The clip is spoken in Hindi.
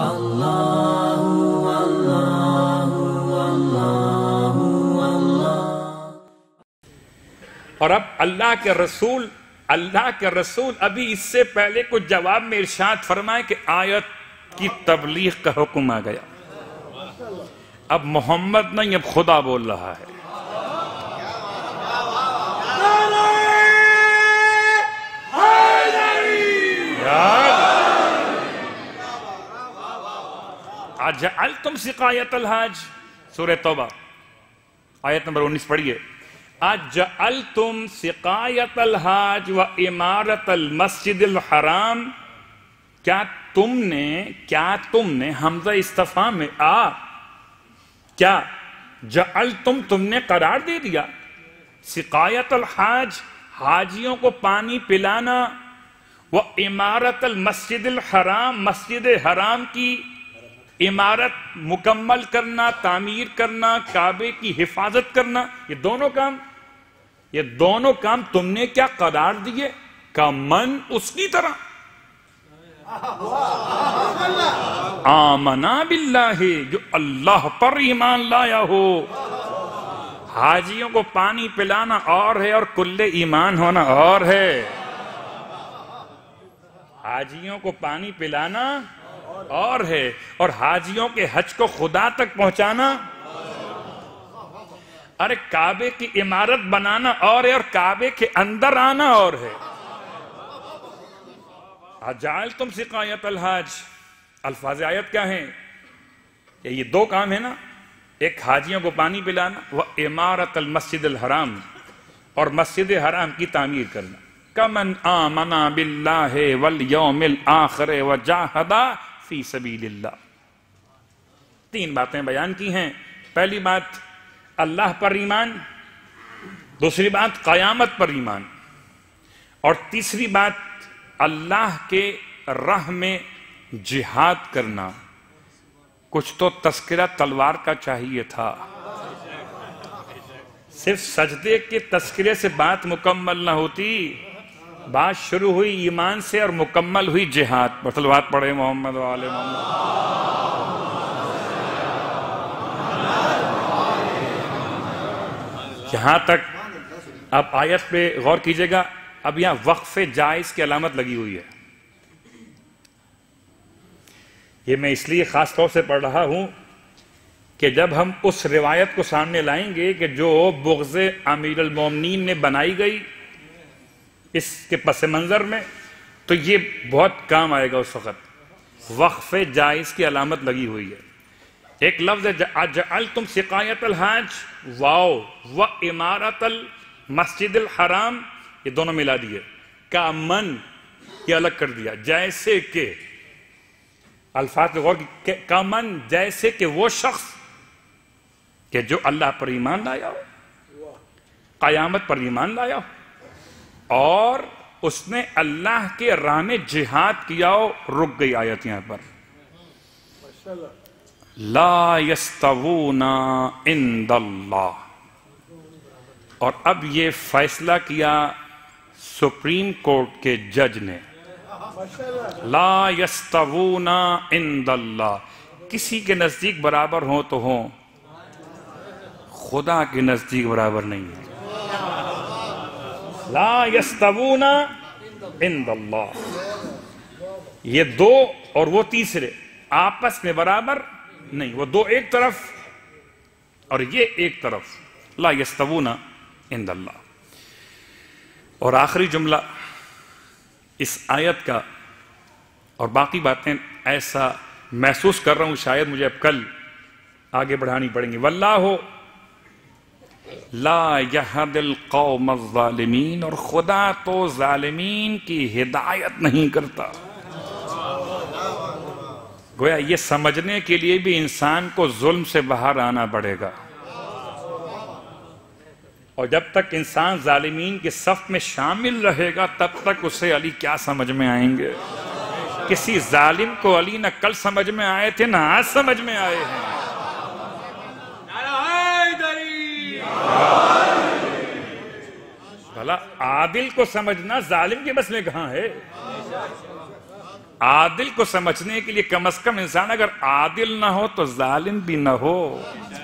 और अब अल्लाह के रसूल अभी इससे पहले कुछ जवाब में इरशाद फरमाए कि आयत की तबलीग का हुक्म आ गया। अब मोहम्मद नहीं, अब खुदा बोल रहा है। अजअल तुम सिकायतल हाज, सूरह तौबा आयत नंबर 19 पढ़िए। अजअल तुम सिकायतल हाज व इमारतल मस्जिदिल हराम, क्या तुमने हमजा इस्तफाम में आ, क्या जअल तुमने करार दे दिया सिकायतल हाज, हाजियों को पानी पिलाना, व इमारतल मस्जिदिल हराम, मस्जिद हराम की इमारत मुकम्मल करना, तामीर करना, काबे की हिफाजत करना, ये दोनों काम तुमने क्या करार दिए का मन उसकी तरह आमना बिल्लाहि, जो अल्लाह पर ईमान लाया हो। हाजियों को पानी पिलाना और है और कुल्ले ईमान होना और है। हाजियों को पानी पिलाना और है और हाजियों के हज को खुदा तक पहुंचाना, अरे काबे की इमारत बनाना और है और काबे के अंदर आना और है। अजाल तुम शिकायत अलहाज, अल्फाज आयत क्या है? ये दो काम है ना, एक हाजियों को पानी पिलाना व इमारत अल मस्जिद अल हराम, और मस्जिद हराम की तामीर करना। कमन आमना बिल्लाहि वल यौमिल आखिर व जाहदा फी सबीलिल्लाह। तीन बातें बयान की हैं। पहली बात अल्लाह पर ईमान, दूसरी बात कयामत पर ईमान, और तीसरी बात अल्लाह के राह में जिहाद करना। कुछ तो तस्करा तलवार का चाहिए था, सिर्फ सजदे के तस्करे से बात मुकम्मल ना होती। बात शुरू हुई ईमान से और मुकम्मल हुई जिहाद पर। सलवात पढ़े मोहम्मद वाले मोहम्मद। यहां तक आप आयत पे गौर कीजिएगा। अब यहां वक्फे जायज की अलामत लगी हुई है। ये मैं इसलिए खास तौर से पढ़ रहा हूं कि जब हम उस रिवायत को सामने लाएंगे कि जो बुग़्ज़े अमीरुल मोमिनीन ने बनाई गई इसके पस मंजर में, तो ये बहुत काम आएगा। उस वक्त वक्फ़े जायज़ की अलामत लगी हुई है। एक लफ्ज़ है अजअल तुम सिकायतल हाज वाओ व इमारतल मस्जिदिल हराम, ये दोनों मिला दिए। का मन ये अलग कर दिया, जैसे के अल्फाज में गौर, का मन जैसे कि वो शख्स कि जो अल्लाह पर ईमान लाया हो, क़यामत पर ईमान लाया हो और उसने अल्लाह के राह में जिहाद किया हो। रुक गई आयत यहां पर। ला यस्तवूना इंदल्लाह। और अब ये फैसला किया सुप्रीम कोर्ट के जज ने, ला यस्तवूना इंदल्लाह, किसी के नजदीक बराबर हो तो हो, खुदा के नजदीक बराबर नहीं है। ला यस्तवूना इंदल्लाह, ये दो और वो तीसरे आपस में बराबर नहीं। वो दो एक तरफ और ये एक तरफ, ला यस्तवूना इंदल्लाह। और आखिरी जुमला इस आयत का, और बाकी बातें ऐसा महसूस कर रहा हूं शायद मुझे अब कल आगे बढ़ानी पड़ेंगी। वल्लाहो ला यहदिल कौमज़ ज़ालिमीन, और खुदा तो ज़ालिमीन की हिदायत नहीं करता। गोया ये समझने के लिए भी इंसान को जुल्म से बाहर आना पड़ेगा। और जब तक इंसान ज़ालिमीन के सफ़ में शामिल रहेगा तब तक उसे अली क्या समझ में आएंगे। किसी ज़ालिम को अली न कल समझ में आए थे ना आज समझ में आए हैं। भला आदिल को समझना जालिम के बस में कहां है? आदिल को समझने के लिए कम से कम इंसान अगर आदिल ना हो तो जालिम भी ना हो।